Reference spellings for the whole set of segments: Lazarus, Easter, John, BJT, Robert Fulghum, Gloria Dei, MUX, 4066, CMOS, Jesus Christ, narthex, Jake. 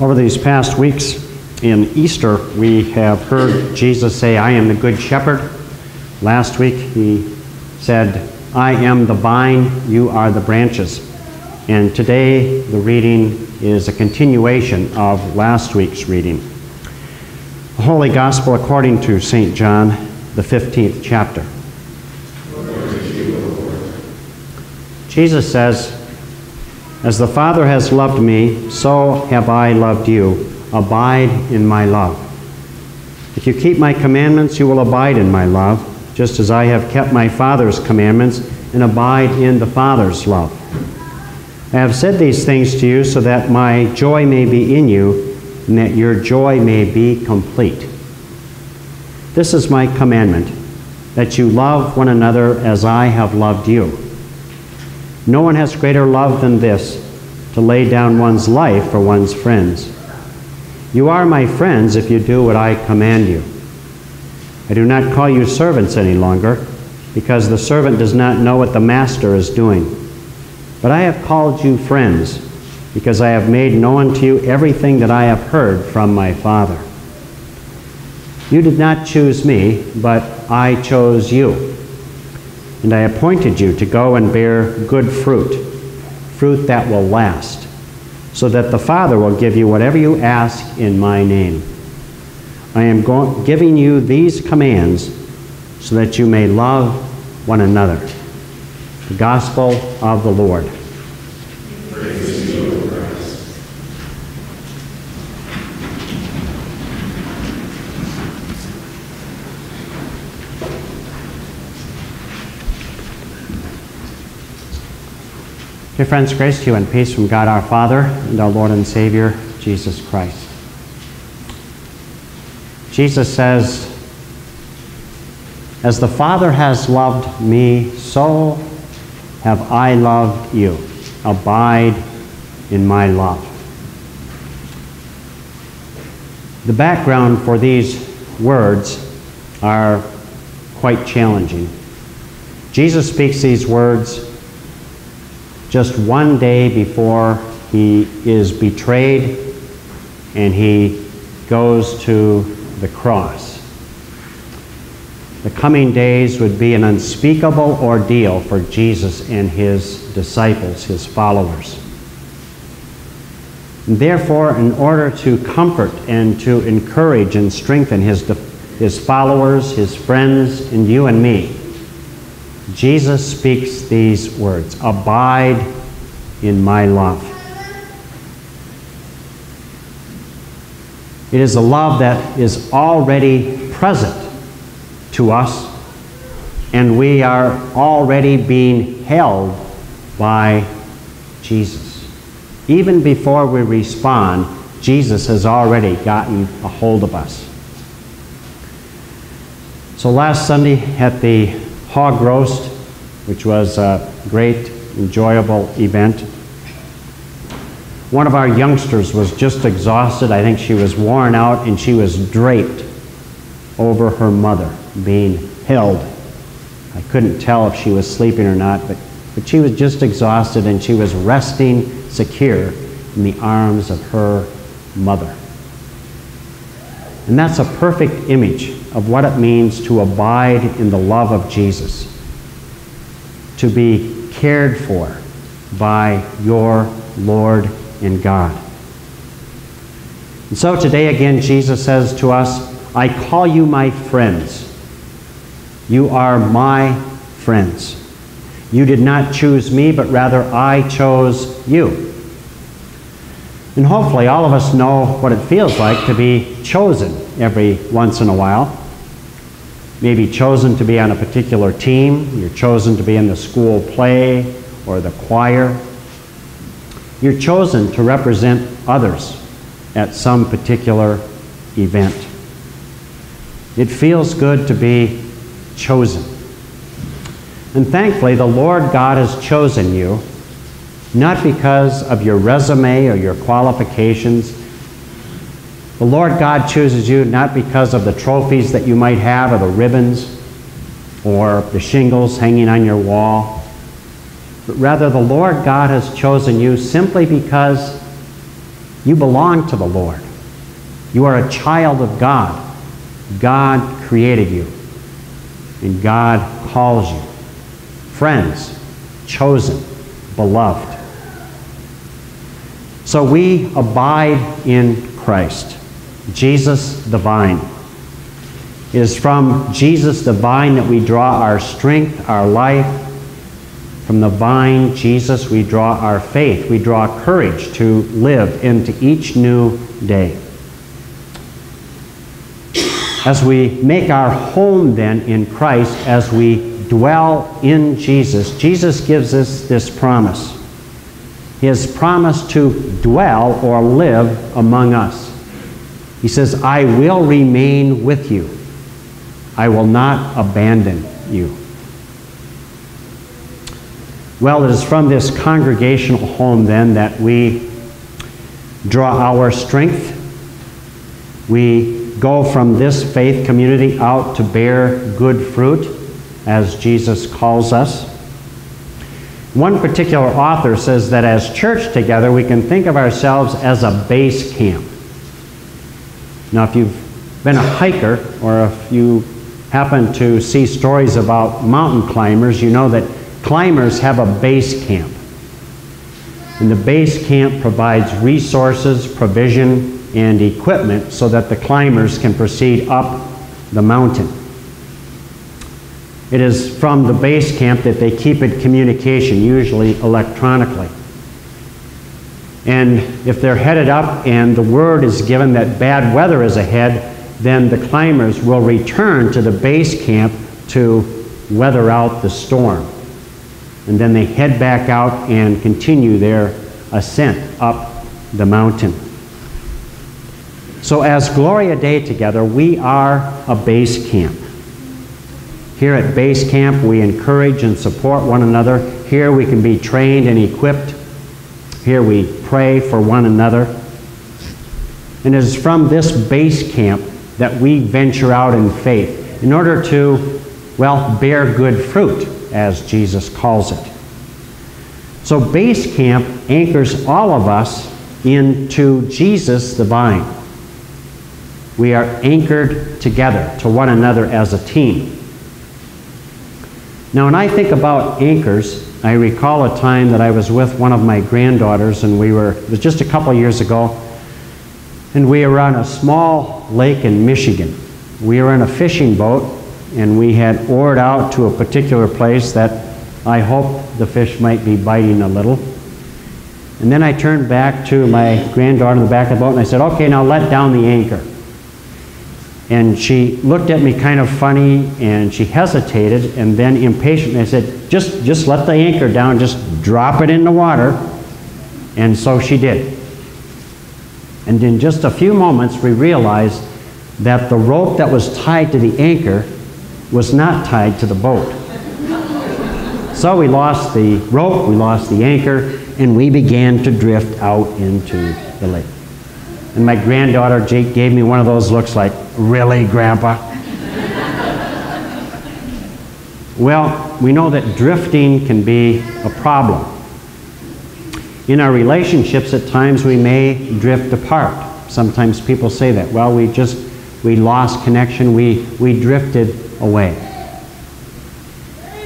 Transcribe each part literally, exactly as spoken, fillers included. Over these past weeks in Easter, we have heard Jesus say, I am the good shepherd. Last week, he said, I am the vine, you are the branches. And today, the reading is a continuation of last week's reading. The Holy Gospel according to Saint John, the fifteenth chapter. Jesus says, as the Father has loved me, so have I loved you. Abide in my love. If you keep my commandments, you will abide in my love, just as I have kept my Father's commandments and abide in the Father's love. I have said these things to you so that my joy may be in you and that your joy may be complete. This is my commandment, that you love one another as I have loved you. No one has greater love than this, to lay down one's life for one's friends. You are my friends if you do what I command you. I do not call you servants any longer, because the servant does not know what the master is doing. But I have called you friends, because I have made known to you everything that I have heard from my Father. You did not choose me, but I chose you. And I appointed you to go and bear good fruit, fruit that will last, so that the Father will give you whatever you ask in my name. I am going, giving you these commands so that you may love one another. The Gospel of the Lord. Praise to you, O Christ. Dear friends, grace to you and peace from God our Father and our Lord and Savior, Jesus Christ. Jesus says, as the Father has loved me, so have I loved you. Abide in my love. The background for these words are quite challenging. Jesus speaks these words just one day before he is betrayed and he goes to the cross. The coming days would be an unspeakable ordeal for Jesus and his disciples, his followers. And therefore, in order to comfort and to encourage and strengthen his, his followers, his friends, and you and me, Jesus speaks these words, abide in my love. It is a love that is already present to us, and we are already being held by Jesus. Even before we respond, Jesus has already gotten a hold of us. So last Sunday at the hog roast, which was a great, enjoyable event, one of our youngsters was just exhausted. I think she was worn out, and she was draped over her mother, being held. I couldn't tell if she was sleeping or not, but, but she was just exhausted, and she was resting secure in the arms of her mother. And that's a perfect image of what it means to abide in the love of Jesus, to be cared for by your Lord and God. And so today again, Jesus says to us, I call you my friends. You are my friends. You did not choose me, but rather I chose you. And hopefully all of us know what it feels like to be chosen every once in a while. Maybe chosen to be on a particular team. You're chosen to be in the school play or the choir. You're chosen to represent others at some particular event. It feels good to be chosen. And thankfully, the Lord God has chosen you, not because of your resume or your qualifications. The Lord God chooses you not because of the trophies that you might have or the ribbons or the shingles hanging on your wall, but rather the Lord God has chosen you simply because You belong to the Lord. You are a child of God. God created you, and God calls you. Friends, chosen, beloved. So we abide in Christ, Jesus the vine. It is from Jesus the vine that we draw our strength, our life. From the vine, Jesus, we draw our faith. We draw courage to live into each new day. As we make our home then in Christ, as we dwell in Jesus, Jesus gives us this promise. His promise to dwell or live among us. He says, I will remain with you. I will not abandon you. Well, it is from this congregational home then that we draw our strength. We go from this faith community out to bear good fruit, as Jesus calls us. One particular author says that as church together, we can think of ourselves as a base camp. Now, if you've been a hiker, or if you happen to see stories about mountain climbers, you know that climbers have a base camp. And the base camp provides resources, provision, and equipment so that the climbers can proceed up the mountain. It is from the base camp that they keep in communication, usually electronically. And if they're headed up and the word is given that bad weather is ahead, then the climbers will return to the base camp to weather out the storm. And then they head back out and continue their ascent up the mountain. So as Gloria Dei together, we are a base camp. Here at base camp, we encourage and support one another. Here we can be trained and equipped. Here we pray for one another. And it is from this base camp that we venture out in faith in order to, well, bear good fruit, as Jesus calls it. So base camp anchors all of us into Jesus the vine. We are anchored together to one another as a team. Now, when I think about anchors, I recall a time that I was with one of my granddaughters, and we were, it was just a couple years ago, and we were on a small lake in Michigan. We were in a fishing boat, and we had oared out to a particular place that I hoped the fish might be biting a little. And then I turned back to my granddaughter in the back of the boat, and I said, okay, now let down the anchor. And she looked at me kind of funny, and she hesitated, and then impatiently I said, just, just let the anchor down, just drop it in the water. And so she did. And in just a few moments, we realized that the rope that was tied to the anchor was not tied to the boat. So we lost the rope, we lost the anchor, and we began to drift out into the lake. And my granddaughter, Jake, gave me one of those looks like, really, Grandpa? Well, we know that drifting can be a problem. In our relationships, at times we may drift apart. Sometimes people say that, well, we just, we lost connection, we, we drifted away.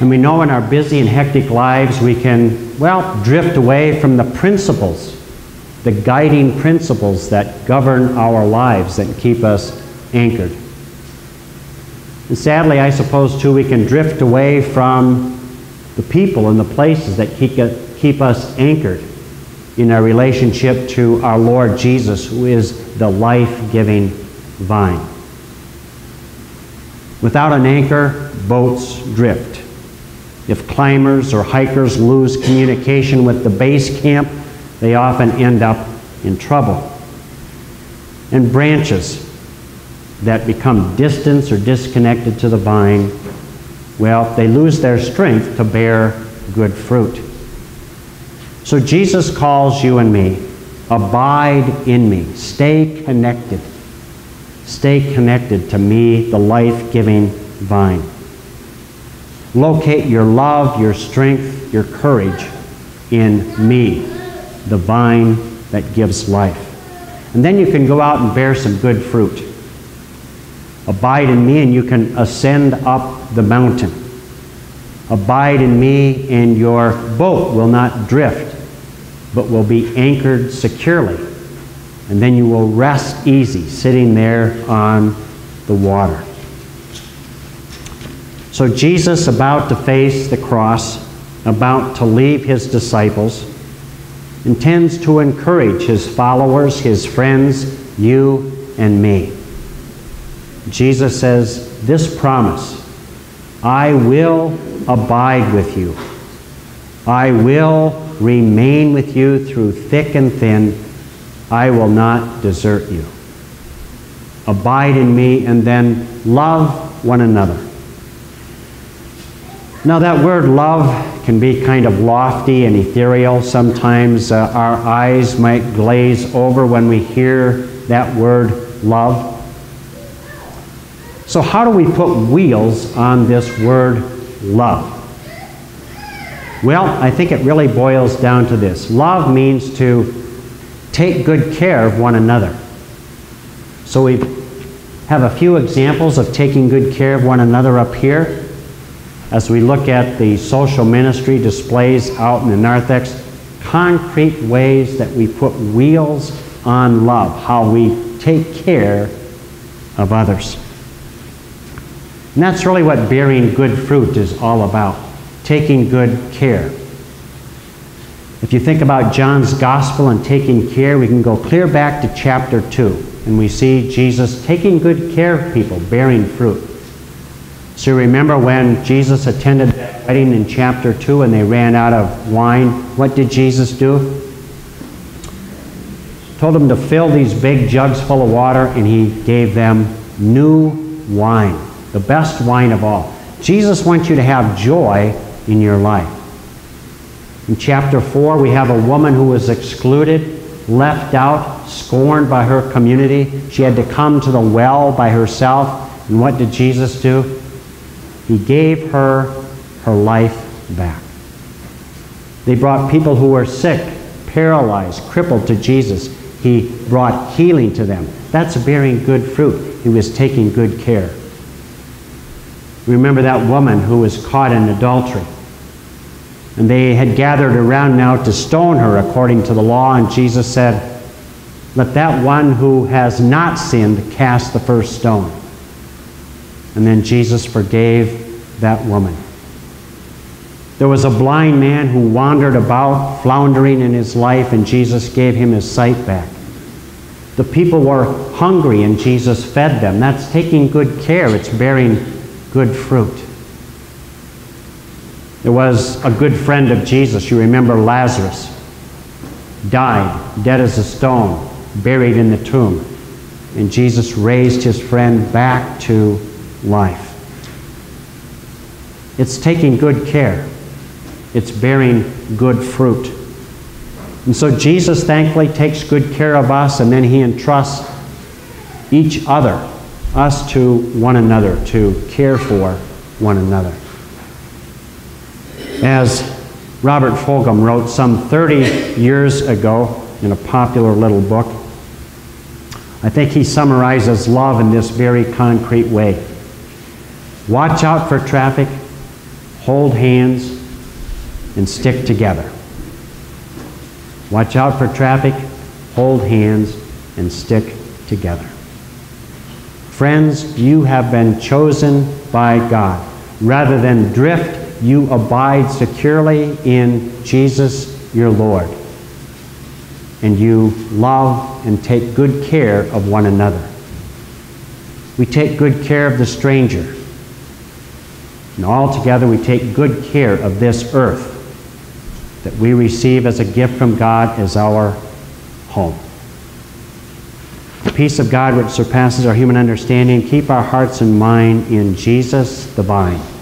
And we know in our busy and hectic lives we can, well, drift away from the principles, the guiding principles that govern our lives, that keep us anchored. And sadly, I suppose, too, we can drift away from the people and the places that keep, keep us anchored in our relationship to our Lord Jesus, who is the life-giving vine. Without an anchor, boats drift. If climbers or hikers lose communication with the base camp, they often end up in trouble. And branches that become distant or disconnected to the vine, well, they lose their strength to bear good fruit. So Jesus calls you and me, abide in me, stay connected. Stay connected to me, the life-giving vine. Locate your love, your strength, your courage in me, the vine that gives life. And then you can go out and bear some good fruit. Abide in me, and you can ascend up the mountain. Abide in me, and your boat will not drift, but will be anchored securely. And then you will rest easy, sitting there on the water. So Jesus, about to face the cross, about to leave his disciples, intends to encourage his followers, his friends, you and me. Jesus says, this promise, I will abide with you. I will remain with you through thick and thin. I will not desert you. Abide in me, and then love one another. Now, that word love can be kind of lofty and ethereal. Sometimes uh, our eyes might glaze over when we hear that word love. So how do we put wheels on this word love? Well, I think it really boils down to this. Love means to take good care of one another. So we have a few examples of taking good care of one another up here. As we look at the social ministry displays out in the narthex, concrete ways that we put wheels on love, how we take care of others. And that's really what bearing good fruit is all about, taking good care. If you think about John's gospel and taking care, we can go clear back to chapter two, and we see Jesus taking good care of people, bearing fruit. So you remember when Jesus attended that wedding in chapter two and they ran out of wine, what did Jesus do? Told them to fill these big jugs full of water, and he gave them new wine. The best wine of all. Jesus wants you to have joy in your life. In chapter four, we have a woman who was excluded, left out, scorned by her community. She had to come to the well by herself. And what did Jesus do? He gave her her life back. They brought people who were sick, paralyzed, crippled to Jesus. He brought healing to them. That's bearing good fruit. He was taking good care. Remember that woman who was caught in adultery. And they had gathered around now to stone her according to the law. And Jesus said, let that one who has not sinned cast the first stone. And then Jesus forgave that woman. There was a blind man who wandered about, floundering in his life, and Jesus gave him his sight back. The people were hungry, and Jesus fed them. That's taking good care. It's bearing good fruit. There was a good friend of Jesus, you remember Lazarus, died, dead as a stone, buried in the tomb. And Jesus raised his friend back to life. It's taking good care. It's bearing good fruit. And so Jesus thankfully takes good care of us, and then he entrusts each other, us to one another, to care for one another. As Robert Fulghum wrote some thirty years ago in a popular little book, I think he summarizes love in this very concrete way. Watch out for traffic, hold hands, and stick together. Watch out for traffic, hold hands, and stick together. Friends, you have been chosen by God. Rather than drift, you abide securely in Jesus, your Lord. And you love and take good care of one another. We take good care of the stranger. And altogether, we take good care of this earth that we receive as a gift from God as our home. The peace of God, which surpasses our human understanding, keep our hearts and mind in Jesus the vine.